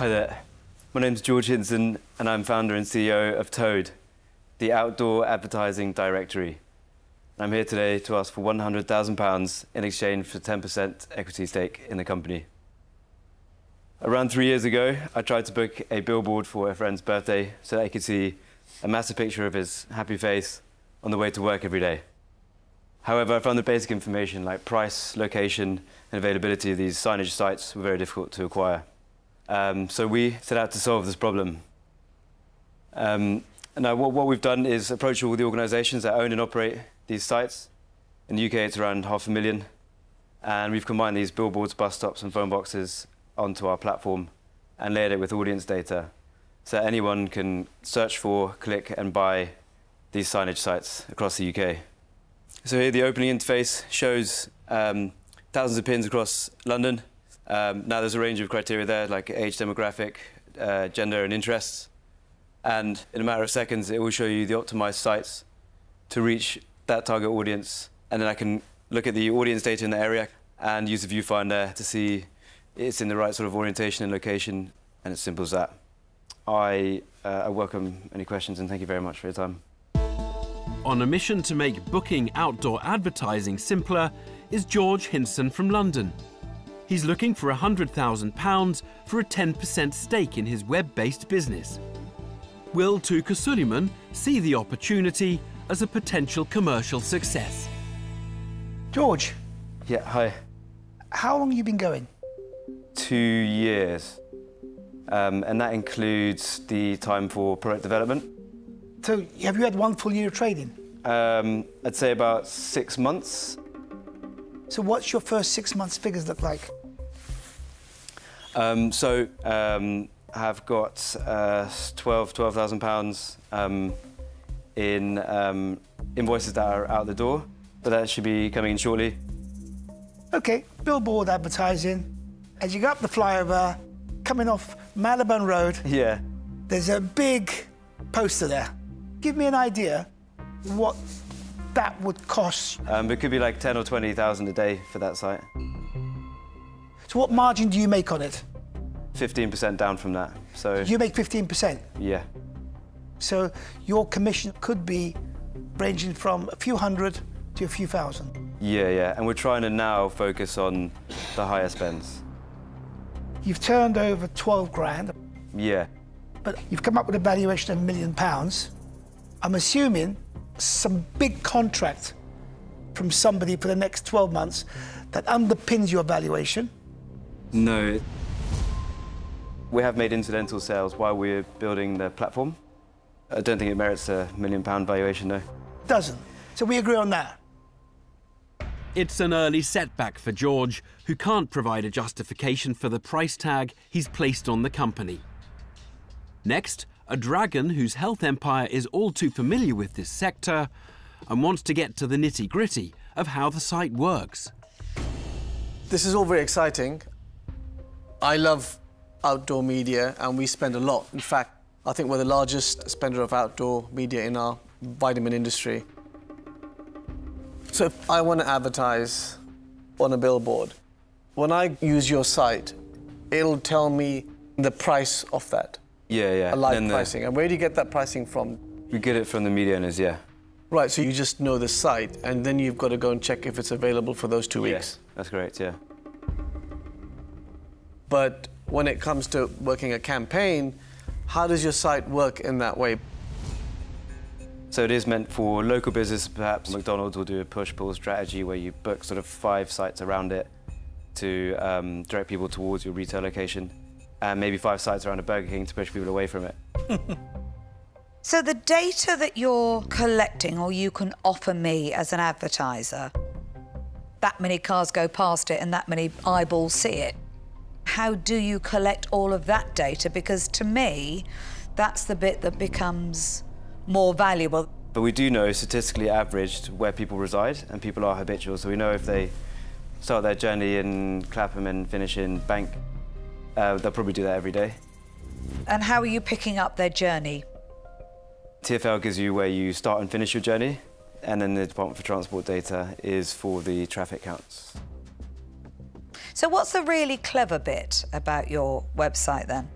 Hi there. My name's George Hinson, and I'm founder and CEO of Toad, the outdoor advertising directory. I'm here today to ask for £100,000 in exchange for 10% equity stake in the company. Around 3 years ago, I tried to book a billboard for a friend's birthday so that I could see a massive picture of his happy face on the way to work every day. However, I found the basic information like price, location, and availability of these signage sites were very difficult to acquire. So we set out to solve this problem. And what we've done is approach all the organisations that own and operate these sites. In the UK, it's around 500,000. And we've combined these billboards, bus stops, and phone boxes onto our platform and layered it with audience data so that anyone can search for, click, and buy these signage sites across the UK. So here the opening interface shows thousands of pins across London. Now there's a range of criteria there, like age, demographic, gender, and interests. And in a matter of seconds, it will show you the optimized sites to reach that target audience. And then I can look at the audience data in the area and use the viewfinder to see it's in the right sort of orientation and location, and it's simple as that. I welcome any questions, and thank you very much for your time. On a mission to make booking outdoor advertising simpler is George Hinson from London. He's looking for £100,000 for a 10% stake in his web-based business. Will Touker Suleyman see the opportunity as a potential commercial success? George. Yeah, hi. How long have you been going? 2 years. And that includes the time for product development. So, have you had one full year of trading? I'd say about 6 months. So, what's your first 6 months' figures look like? I've got £12,000 in invoices that are out the door, but that should be coming in shortly. OK, billboard advertising. As you go up the flyover, coming off Malabon Road, yeah, there's a big poster there. Give me an idea what that would cost. It could be like 10 or 20,000 a day for that site. So what margin do you make on it? 15% down from that. So you make 15%? Yeah. So your commission could be ranging from a few hundred to a few thousand? Yeah, yeah. And we're trying to now focus on the higher spends. You've turned over 12 grand. Yeah. But you've come up with a valuation of £1 million. I'm assuming some big contract from somebody for the next 12 months that underpins your valuation? No. We have made incidental sales while we're building the platform. I don't think it merits a £1 million valuation, though. Doesn't. So we agree on that. It's an early setback for George, who can't provide a justification for the price tag he's placed on the company. Next, a dragon whose health empire is all too familiar with this sector and wants to get to the nitty-gritty of how the site works. This is all very exciting. I love outdoor media, and we spend a lot. In fact, I think we're the largest spender of outdoor media in our vitamin industry. So if I want to advertise on a billboard, when I use your site, it'll tell me the price of that. Yeah, yeah. Pricing. And where do you get that pricing from? We get it from the media owners, yeah. Right, so you just know the site, and then you've got to go and check if it's available for those 2 weeks. Yeah, that's correct, yeah. But when it comes to working a campaign, how does your site work in that way? So it is meant for local business, perhaps. McDonald's will do a push-pull strategy where you book sort of 5 sites around it to direct people towards your retail location. And maybe 5 sites around a Burger King to push people away from it. So the data that you're collecting, or you can offer me as an advertiser, that many cars go past it and that many eyeballs see it. How do you collect all of that data? Because to me, that's the bit that becomes more valuable. But we do know, statistically averaged, where people reside, and people are habitual. So we know if they start their journey in Clapham and finish in Bank, they'll probably do that every day. And how are you picking up their journey? TfL gives you where you start and finish your journey, and then the Department for Transport data is for the traffic counts. So what's the really clever bit about your website, then?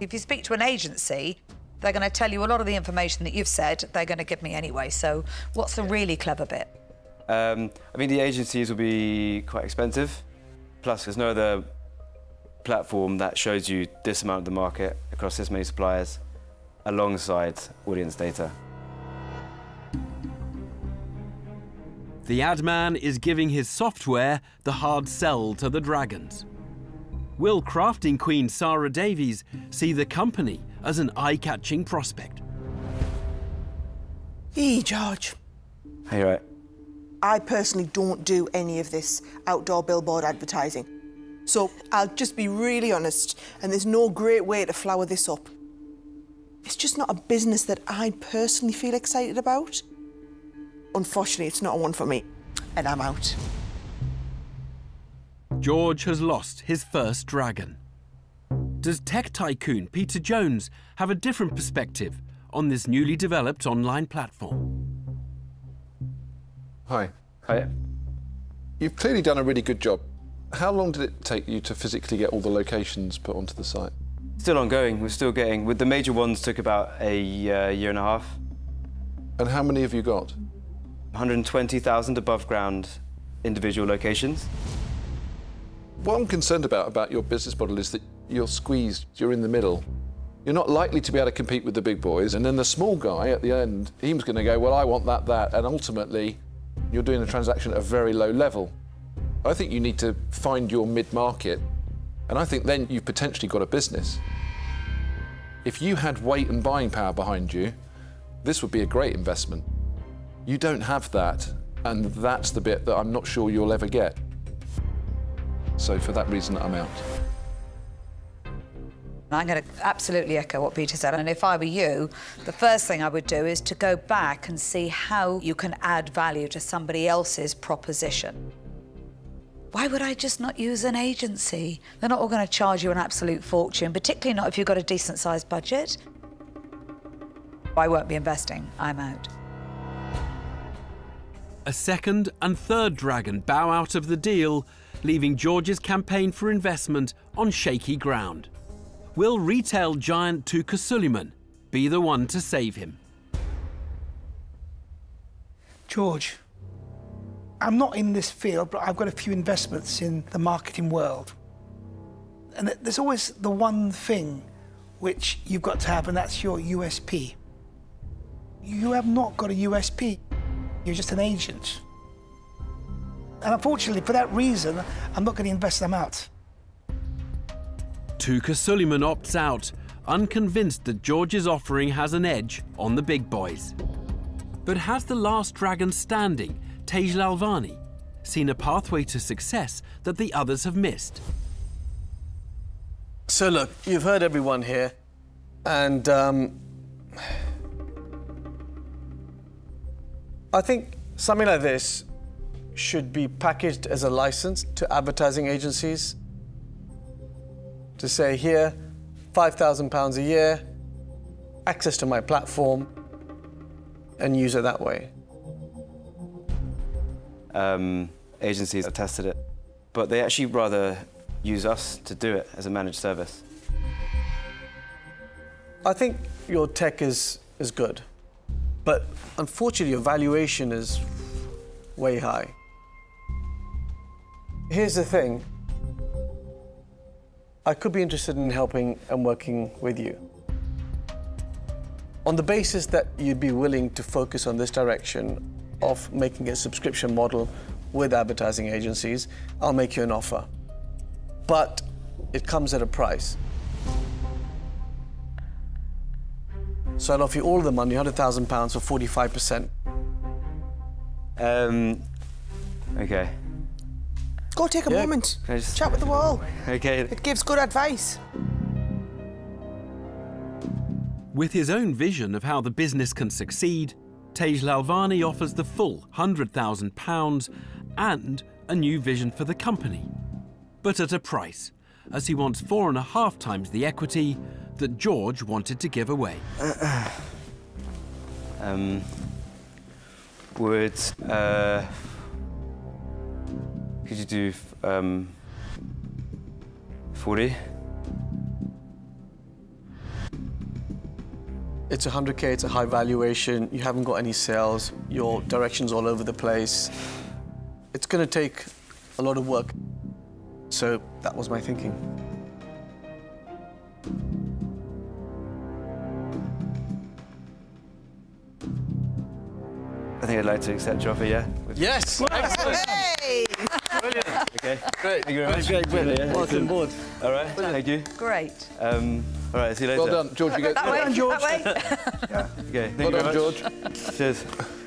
If you speak to an agency, they're going to tell you a lot of the information that you've said they're going to give me anyway. So what's the really clever bit? I mean, the agencies will be quite expensive. Plus, there's no other platform that shows you this amount of the market across this many suppliers alongside audience data. The ad man is giving his software the hard sell to the Dragons. Will crafting queen Sarah Davies see the company as an eye-catching prospect? Hey, George. Hey, right. I personally don't do any of this outdoor billboard advertising. So I'll just be really honest, and there's no great way to flower this up. It's just not a business that I personally feel excited about. Unfortunately, it's not one for me, and I'm out. George has lost his first Dragon. Does tech tycoon Peter Jones have a different perspective on this newly developed online platform? Hi. Hi. You've clearly done a really good job. How long did it take you to physically get all the locations put onto the site? Still ongoing. We're still getting... with the major ones took about a year and a half. And how many have you got? 120,000 above-ground individual locations. What I'm concerned about your business model is that you're squeezed, you're in the middle. You're not likely to be able to compete with the big boys, and then the small guy at the end, he's going to go, well, I want that, that, and ultimately you're doing a transaction at a very low level. I think you need to find your mid-market, and I think then you've potentially got a business. If you had weight and buying power behind you, this would be a great investment. You don't have that, and that's the bit that I'm not sure you'll ever get. So for that reason, I'm out. I'm going to absolutely echo what Peter said, and if I were you, the first thing I would do is to go back and see how you can add value to somebody else's proposition. Why would I just not use an agency? They're not all going to charge you an absolute fortune, particularly not if you've got a decent-sized budget. I won't be investing. I'm out. A second and third Dragon bow out of the deal, leaving George's campaign for investment on shaky ground. Will retail giant Touker Suleyman be the one to save him? George, I'm not in this field, but I've got a few investments in the marketing world. And there's always the one thing which you've got to have, and that's your USP. You have not got a USP. You're just an agent. And unfortunately, for that reason, I'm not going to invest them out. Touker Suleyman opts out, unconvinced that George's offering has an edge on the big boys. But has the last Dragon standing, Tej Lalvani, seen a pathway to success that the others have missed? So look, you've heard everyone here, and I think something like this should be packaged as a license to advertising agencies to say, here, £5,000 a year, access to my platform, and use it that way. Agencies have tested it, but they actually rather use us to do it as a managed service. I think your tech is good. But unfortunately, your valuation is way high. Here's the thing. I could be interested in helping and working with you. On the basis that you'd be willing to focus on this direction of making a subscription model with advertising agencies, I'll make you an offer. But it comes at a price. So I'll offer you all the money, £100,000 for 45%. OK. Go take a moment. Just... chat with the wall. OK. It gives good advice. With his own vision of how the business can succeed, Tej Lalvani offers the full £100,000 and a new vision for the company, but at a price, as he wants 4.5 times the equity that George wanted to give away. Could you do 40? It's 100K, it's a high valuation, you haven't got any sales, your direction's all over the place. It's going to take a lot of work. So that was my thinking. I think I'd like to accept your offer, yeah? Yes! Excellent! Hey! Brilliant! Okay. Great. Thank you very much. Great, brilliant. Yeah. Welcome on board. All right, brilliant. Thank you. Great. All right, see you later. Well done, George. You go. Well done, George. That way. Yeah. Okay. Thank you very much. George. Cheers.